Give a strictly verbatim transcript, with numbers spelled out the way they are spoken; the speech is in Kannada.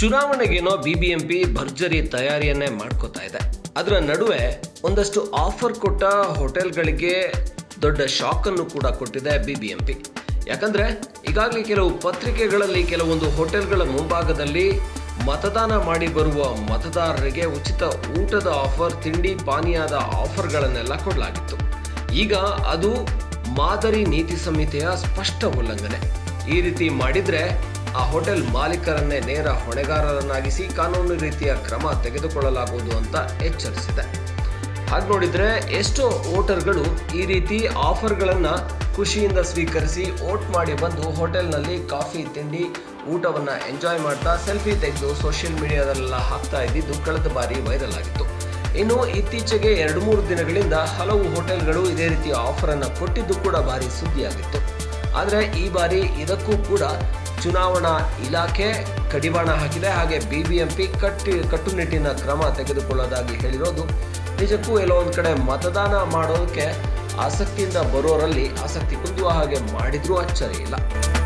ಚುನಾವಣೆಗೇನೋ ಬಿ ಬಿ ಎಂ ಪಿ ಭರ್ಜರಿ ತಯಾರಿಯನ್ನೇ ಮಾಡ್ಕೋತಾ ಇದೆ. ಅದರ ನಡುವೆ ಒಂದಷ್ಟು ಆಫರ್ ಕೊಟ್ಟ ಹೋಟೆಲ್ಗಳಿಗೆ ದೊಡ್ಡ ಶಾಕ್ ಅನ್ನು ಕೂಡ ಕೊಟ್ಟಿದೆ ಬಿ ಬಿ ಎಂ ಪಿ. ಯಾಕಂದ್ರೆ ಈಗಾಗಲೇ ಕೆಲವು ಪತ್ರಿಕೆಗಳಲ್ಲಿ ಕೆಲವೊಂದು ಹೋಟೆಲ್ಗಳ ಮುಂಭಾಗದಲ್ಲಿ ಮತದಾನ ಮಾಡಿ ಬರುವ ಮತದಾರರಿಗೆ ಉಚಿತ ಊಟದ ಆಫರ್, ತಿಂಡಿ ಪಾನೀಯದ ಆಫರ್ಗಳನ್ನೆಲ್ಲ ಕೊಡಲಾಗಿತ್ತು. ಈಗ ಅದು ಮಾದರಿ ನೀತಿ ಸಂಹಿತೆಯ ಸ್ಪಷ್ಟ ಉಲ್ಲಂಘನೆ. ಈ ರೀತಿ ಮಾಡಿದ್ರೆ ಆ ಹೋಟೆಲ್ ಮಾಲೀಕರನ್ನೇ ನೇರ ಹೊಣೆಗಾರರನ್ನಾಗಿಸಿ ಕಾನೂನು ರೀತಿಯ ಕ್ರಮ ತೆಗೆದುಕೊಳ್ಳಲಾಗುವುದು ಅಂತ ಎಚ್ಚರಿಸಿದೆ. ಹಾಗೆ ನೋಡಿದ್ರೆ ಎಷ್ಟೋ ವೋಟರ್ಗಳು ಈ ರೀತಿ ಆಫರ್ಗಳನ್ನು ಖುಷಿಯಿಂದ ಸ್ವೀಕರಿಸಿ ವೋಟ್ ಮಾಡಿ ಬಂದು ಹೋಟೆಲ್ನಲ್ಲಿ ಕಾಫಿ, ತಿಂಡಿ, ಊಟವನ್ನು ಎಂಜಾಯ್ ಮಾಡ್ತಾ ಸೆಲ್ಫಿ ತೆಗೆದು ಸೋಷಿಯಲ್ ಮೀಡಿಯಾದಲ್ಲೆಲ್ಲ ಹಾಕ್ತಾ ಇದ್ದಿದ್ದು ಕಳೆದ ಬಾರಿ ವೈರಲ್ ಆಗಿತ್ತು. ಇನ್ನು ಇತ್ತೀಚೆಗೆ ಎರಡು ಮೂರು ದಿನಗಳಿಂದ ಹಲವು ಹೋಟೆಲ್ಗಳು ಇದೇ ರೀತಿಯ ಆಫರನ್ನು ಕೊಟ್ಟಿದ್ದು ಕೂಡ ಭಾರಿ ಸುದ್ದಿಯಾಗಿತ್ತು. ಆದರೆ ಈ ಬಾರಿ ಇದಕ್ಕೂ ಕೂಡ ಚುನಾವಣಾ ಇಲಾಖೆ ಕಡಿವಾಣ ಹಾಕಿದೆ. ಹಾಗೆ ಬಿ ಬಿ ಎಂ ಪಿ ಕಟ್ಟಿ ಕಟ್ಟುನಿಟ್ಟಿನ ಕ್ರಮ ತೆಗೆದುಕೊಳ್ಳೋದಾಗಿ ಹೇಳಿರೋದು ನಿಜಕ್ಕೂ ಎಲ್ಲೋ ಒಂದು ಕಡೆ ಮತದಾನ ಮಾಡೋದಕ್ಕೆ ಆಸಕ್ತಿಯಿಂದ ಬರೋರಲ್ಲಿ ಆಸಕ್ತಿ ಕುಂದುವ ಹಾಗೆ ಮಾಡಿದ್ರೂ ಅಚ್ಚರಿ ಇಲ್ಲ.